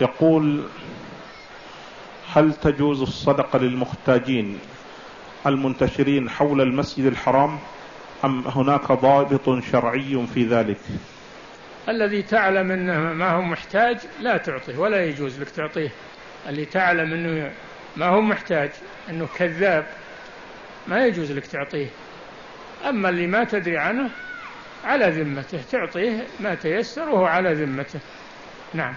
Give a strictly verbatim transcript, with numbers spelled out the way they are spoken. يقول: هل تجوز الصدقة للمحتاجين المنتشرين حول المسجد الحرام أم هناك ضابط شرعي في ذلك؟ الذي تعلم أنه ما هو محتاج لا تعطيه، ولا يجوز لك تعطيه. اللي تعلم أنه ما هو محتاج، أنه كذاب، ما يجوز لك تعطيه. أما اللي ما تدري عنه على ذمته، تعطيه ما تيسر وهو على ذمته. نعم.